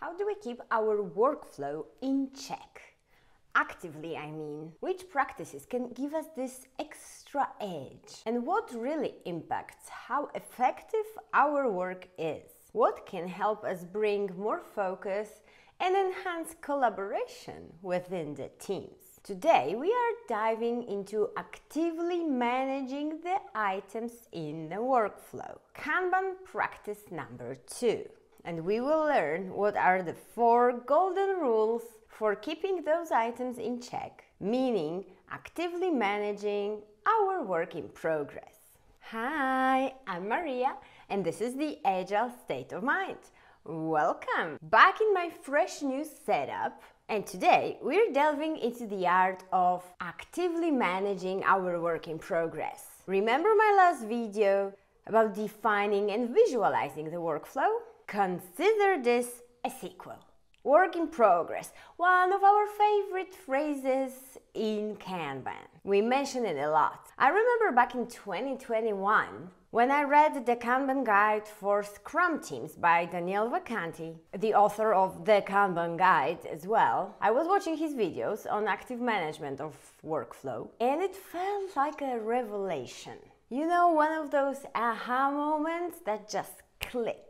How do we keep our workflow in check? Actively, I mean. Which practices can give us this extra edge? And what really impacts how effective our work is? What can help us bring more focus and enhance collaboration within the teams? Today we are diving into actively managing the items in the workflow. Kanban practice number 2. And we will learn what are the 4 golden rules for keeping those items in check, meaning actively managing our work in progress. Hi, I'm Maria and this is the Agile State of Mind. Welcome back in my fresh new setup. And today we're delving into the art of actively managing our work in progress. Remember my last video about defining and visualizing the workflow? Consider this a sequel. Work in progress, one of our favorite phrases in Kanban. We mention it a lot. I remember back in 2021, when I read The Kanban Guide for Scrum Teams by Daniel Vacanti, the author of The Kanban Guide as well, I was watching his videos on active management of workflow, and it felt like a revelation. You know, one of those aha moments that just click.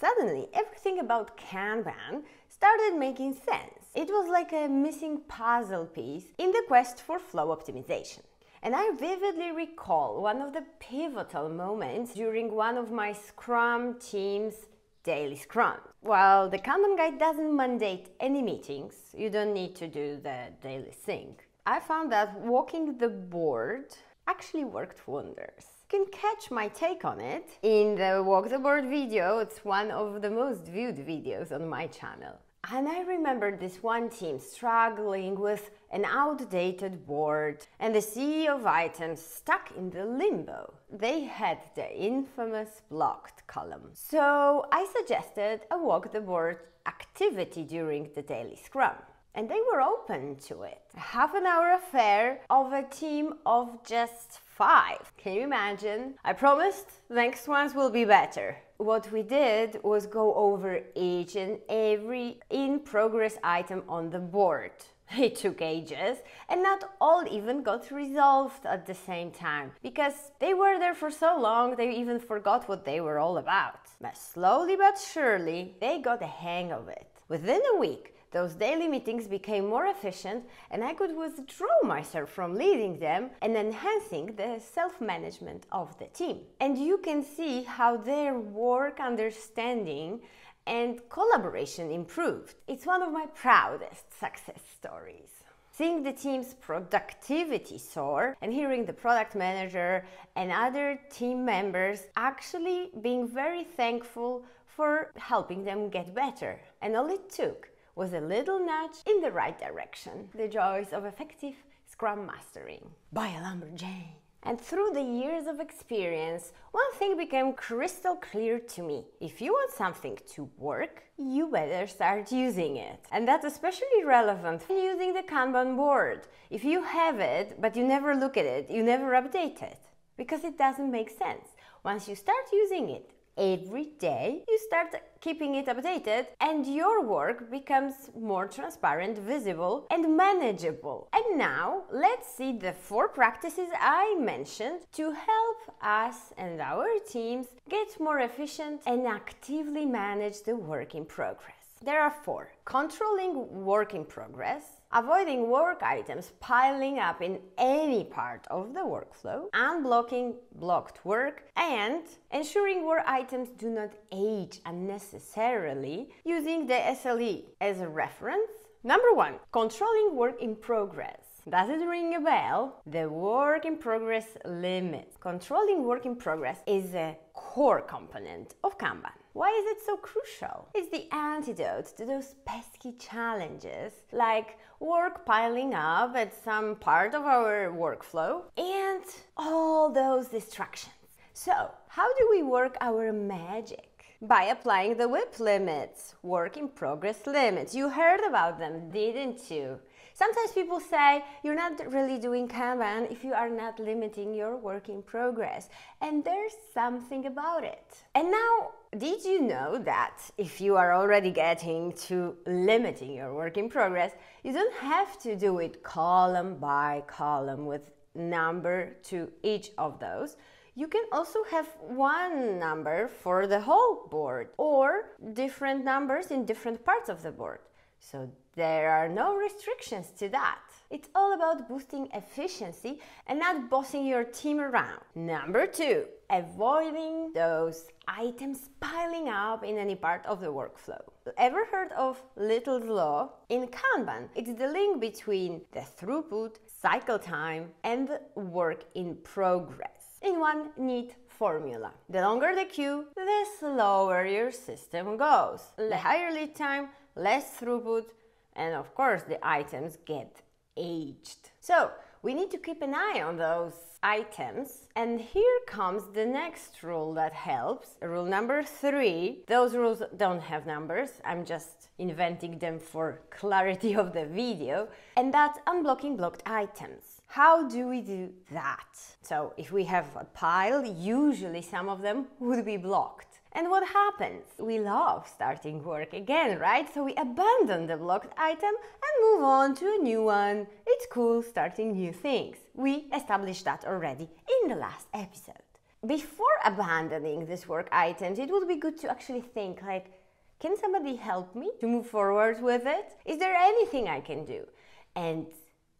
Suddenly, everything about Kanban started making sense. It was like a missing puzzle piece in the quest for flow optimization. And I vividly recall one of the pivotal moments during one of my Scrum team's daily Scrum. While the Kanban Guide doesn't mandate any meetings, you don't need to do the daily sync, I found that walking the board actually worked wonders. You can catch my take on it in the Walk the Board video. It's one of the most viewed videos on my channel. And I remember this one team struggling with an outdated board and the CEO of items stuck in the limbo. They had the infamous blocked column. So I suggested a walk the board activity during the daily Scrum. And they were open to it. A half-hour affair of a team of just 5. Can you imagine? I promised the next ones will be better. What we did was go over each and every in-progress item on the board. It took ages, and not all even got resolved at the same time, because they were there for so long they even forgot what they were all about. But slowly but surely, they got the hang of it. Within a week, those daily meetings became more efficient and I could withdraw myself from leading them and enhancing the self-management of the team. And you can see how their work understanding and collaboration improved. It's one of my proudest success stories. Seeing the team's productivity soar and hearing the product manager and other team members actually being very thankful for helping them get better. And all it took was a little nudge in the right direction. The joys of effective Scrum mastering by a Lumber Jane. And through the years of experience, one thing became crystal clear to me. If you want something to work, you better start using it. And that's especially relevant when using the Kanban board. If you have it, but you never look at it, you never update it, because it doesn't make sense. Once you start using it, every day you start keeping it updated and your work becomes more transparent, visible and manageable. And now let's see the 4 practices I mentioned to help us and our teams get more efficient and actively manage the work in progress. There are 4. Controlling work in progress, avoiding work items piling up in any part of the workflow, unblocking blocked work, and ensuring work items do not age unnecessarily using the SLE as a reference. Number 1. Controlling work in progress. Does it ring a bell? The work in progress limit. Controlling work in progress is a core component of Kanban. Why is it so crucial? It's the antidote to those pesky challenges like work piling up at some part of our workflow and all those distractions. So, how do we work our magic? By applying the WIP limits, work in progress limits. You heard about them, didn't you? Sometimes people say you're not really doing Kanban if you are not limiting your work in progress, and there's something about it. And now Did you know that if you are already getting to limiting your work in progress, you don't have to do it column by column with number to each of those? You can also have one number for the whole board or different numbers in different parts of the board. So there are no restrictions to that. It's all about boosting efficiency and not bossing your team around. Number two, avoiding those items piling up in any part of the workflow. Ever heard of Little's Law? In Kanban, it's the link between the throughput, cycle time, and the work in progress in one neat formula. The longer the queue, the slower your system goes. The higher lead time, less throughput, and of course the items get aged. So we need to keep an eye on those items, and here comes the next rule that helps, rule number three. Those rules don't have numbers, I'm just inventing them for clarity of the video, and that's unblocking blocked items. How do we do that? So if we have a pile, usually some of them would be blocked. And what happens? We love starting work again, right? So we abandon the blocked item and move on to a new one. It's cool starting new things. We established that already in the last episode. Before abandoning these work items, it would be good to actually think like, can somebody help me to move forward with it? Is there anything I can do? And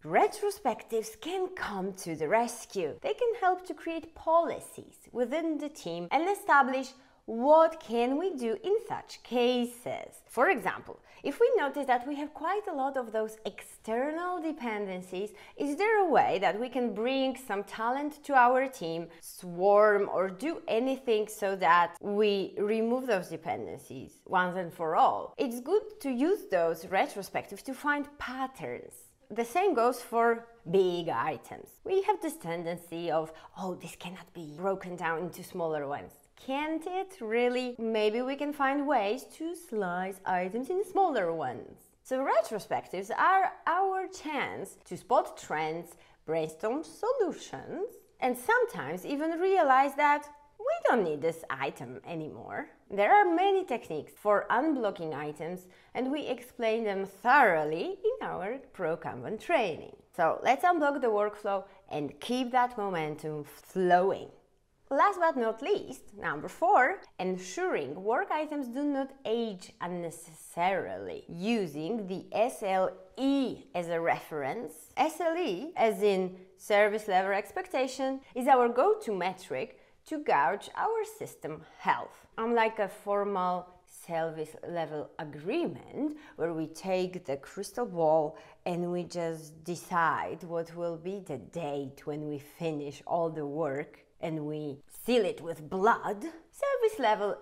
retrospectives can come to the rescue. They can help to create policies within the team and establish what can we do in such cases. For example, if we notice that we have quite a lot of those external dependencies, is there a way that we can bring some talent to our team, swarm or do anything so that we remove those dependencies once and for all? It's good to use those retrospectives to find patterns. The same goes for big items. We have this tendency of, oh, this cannot be broken down into smaller ones. Can't it really? Maybe we can find ways to slice items in smaller ones. So retrospectives are our chance to spot trends, brainstorm solutions, and sometimes even realize that we don't need this item anymore. There are many techniques for unblocking items, and we explain them thoroughly in our ProKanban training. So let's unblock the workflow and keep that momentum flowing. Last but not least, number four, ensuring work items do not age unnecessarily, using the SLE as a reference. SLE, as in service level expectation, is our go-to metric to gauge our system health. Unlike a formal service level agreement, where we take the crystal ball and we just decide what will be the date when we finish all the work, and we seal it with blood, service level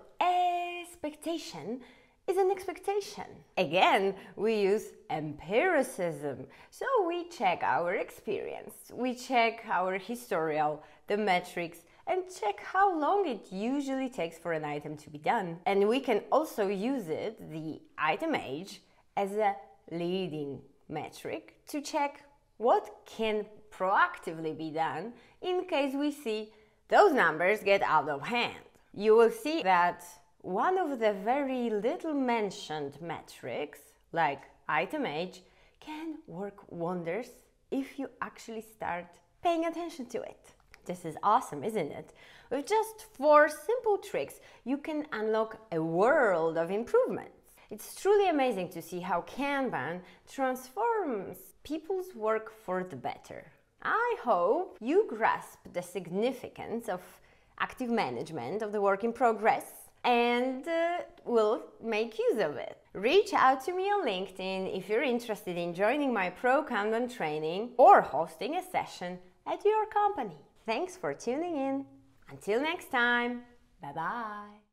expectation is an expectation. Again, we use empiricism. So we check our experience, we check our historial, the metrics, and check how long it usually takes for an item to be done. And we can also use it, the item age, as a leading metric to check what can proactively be done in case we see those numbers get out of hand. You will see that one of the very little mentioned metrics, like item age, can work wonders if you actually start paying attention to it. This is awesome, isn't it? With just four simple tricks, you can unlock a world of improvements. It's truly amazing to see how Kanban transforms people's work for the better. I hope you grasp the significance of active management of the work in progress and will make use of it. Reach out to me on LinkedIn if you're interested in joining my ProKanban training or hosting a session at your company. Thanks for tuning in. Until next time, bye-bye.